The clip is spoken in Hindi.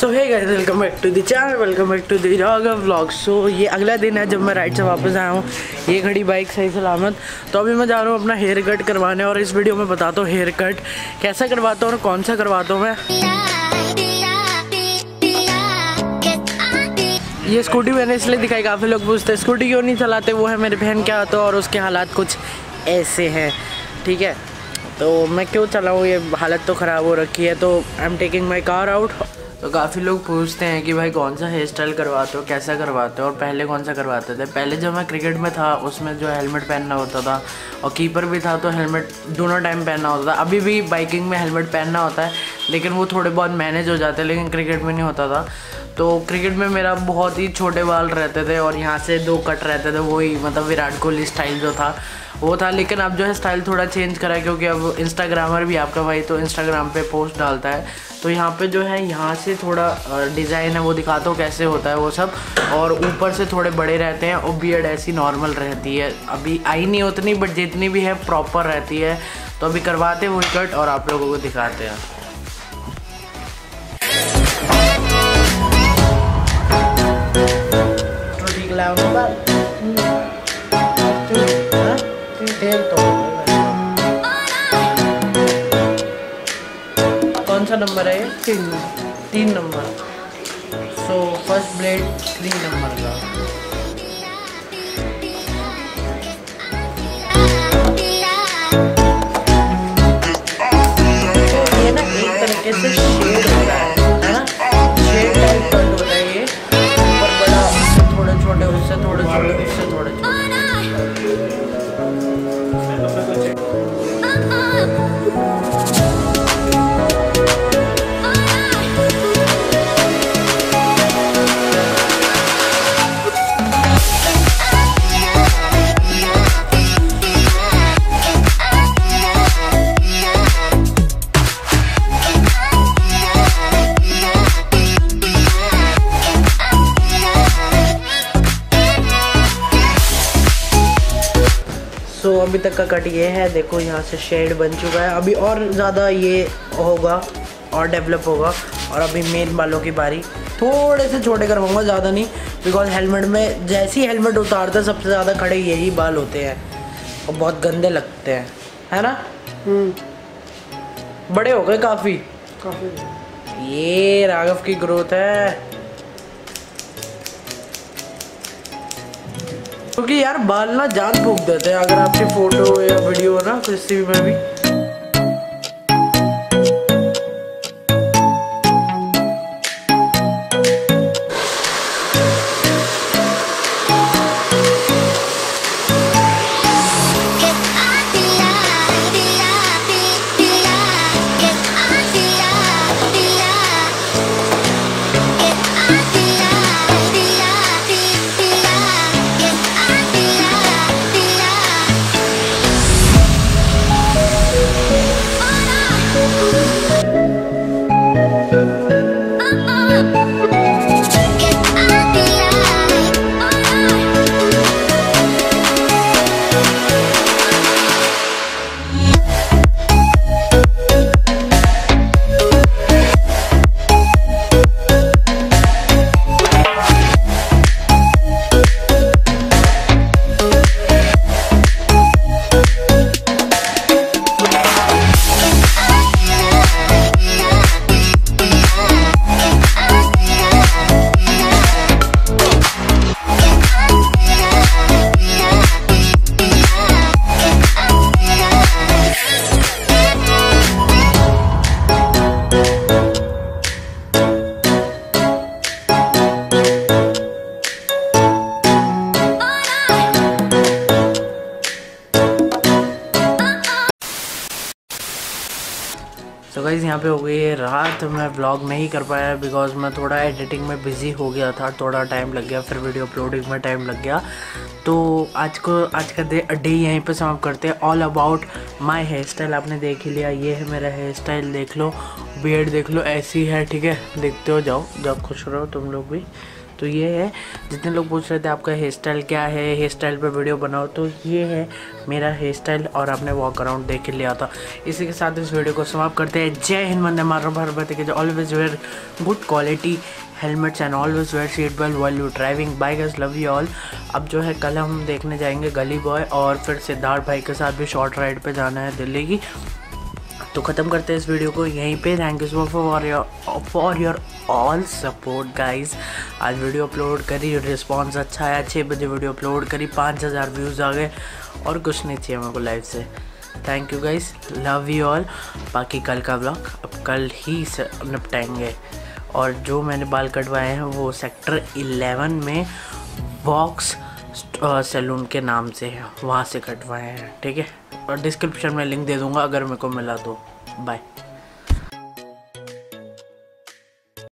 So hey guys, welcome back to the channel, welcome back to the vlog. So ये अगला दिन है जब मैं राइड से वापस आया हूँ। ये खड़ी बाइक सही सलामत। तो अभी मैं जा रहा हूँ अपना हेयर कट करवाने और इस वीडियो में बताता हूँ हेयर कट कैसा करवाता हूँ और कौन सा करवाता हूँ मैं। ये स्कूटी मैंने इसलिए दिखाई, काफ़ी लोग पूछते हैं स्कूटी क्यों नहीं चलाते, वो है मेरी बहन के हाथों और उसके हालात कुछ ऐसे हैं, ठीक है। तो मैं क्यों चलाऊँ, ये हालत तो ख़राब हो रखी है। तो I am taking my car out. तो काफ़ी लोग पूछते हैं कि भाई कौन सा हेयर स्टाइल करवाते हो, कैसा करवाते हो और पहले कौन सा करवाते थे। पहले जब मैं क्रिकेट में था उसमें जो हेलमेट पहनना होता था और कीपर भी था तो हेलमेट दोनों टाइम पहनना होता था। अभी भी बाइकिंग में हेलमेट पहनना होता है लेकिन वो थोड़े बहुत मैनेज हो जाते हैं, लेकिन क्रिकेट में नहीं होता था। तो क्रिकेट में मेरा बहुत ही छोटे बाल रहते थे और यहाँ से दो कट रहते थे, वही मतलब विराट कोहली स्टाइल जो था वो था। लेकिन अब जो है स्टाइल थोड़ा चेंज करा है क्योंकि अब इंस्टाग्रामर भी आपका भाई तो इंस्टाग्राम पे पोस्ट डालता है, तो यहाँ पे जो है यहाँ से थोड़ा डिज़ाइन है वो दिखाता हूँ कैसे होता है वो सब। और ऊपर से थोड़े बड़े रहते हैं और बियर्ड ऐसी नॉर्मल रहती है, अभी आई नहीं उतनी बट जितनी भी है प्रॉपर रहती है। तो अभी करवाते हैं वो कट और आप लोगों को दिखाते हैं। कौन सा नंबर है ये? 3 number. So first blade 3 number का। ये ना एक तरीके से शेड होता है ना, शेड टाइप कट होता है ये, और बड़ा थोड़े छोटे उससे थोड़े छोटे उससे थोड़े छोटे। तो अभी तक का कट ये है, देखो यहाँ से शेड बन चुका है। अभी और ज़्यादा ये होगा और डेवलप होगा। और अभी मेन बालों की बारी, थोड़े से छोटे करवाऊँगा, ज़्यादा नहीं, बिकॉज हेलमेट में जैसे ही हेलमेट उतारता है सबसे ज़्यादा खड़े यही बाल होते हैं और बहुत गंदे लगते हैं, है ना। बड़े हो गए काफ़ी काफ़ी, ये राघव की ग्रोथ है। क्योंकि यार बाल ना जान फूंक देते हैं अगर आपकी फोटो या वीडियो ना किसी में भी। तो गाइस यहाँ पे हो गई है रात। मैं व्लॉग नहीं कर पाया बिकॉज मैं थोड़ा एडिटिंग में बिज़ी हो गया था, थोड़ा टाइम लग गया, फिर वीडियो अपलोडिंग में टाइम लग गया। तो आज का डे यहीं पे समाप्त करते हैं। All about my hairstyle आपने देख ही लिया, ये है मेरा हेयर स्टाइल, देख लो, बियर्ड देख लो, ऐसी है, ठीक है। देखते हो जाओ, जब खुश रहो तुम लोग भी। तो ये है, जितने लोग पूछ रहे थे आपका हेयर स्टाइल क्या है, हेयर स्टाइल पर वीडियो बनाओ, तो ये है मेरा हेयर स्टाइल और आपने वॉक अराउंड देख लिया था। इसी के साथ इस वीडियो को समाप्त करते हैं। जय हिंद, वंदे मातरम। भारत के जो always wear good quality helmets and always wear seat belt while you driving bike. Guys love you all. अब जो है कल हम देखने जाएंगे गली बॉय और फिर सिद्धार्थ भाई के साथ भी शॉर्ट राइड पे जाना है दिल्ली की। तो ख़त्म करते हैं इस वीडियो को यहीं पे। Thank you so much for your all support guys. आज वीडियो अपलोड करी, रिस्पांस अच्छा आया, 6 बजे वीडियो अपलोड करी, 5000 व्यूज़ आ गए और कुछ नहीं चाहिए मेरे को लाइफ से। Thank you guys, love you all. बाकी कल का व्लॉग अब कल ही निपटाएंगे और जो मैंने बाल कटवाए हैं वो सेक्टर 11 में बॉक्स सैलून के नाम से है, वहाँ से कटवाए हैं, ठीक है। और डिस्क्रिप्शन में लिंक दे दूंगा अगर मेरे को मिला तो। बाय।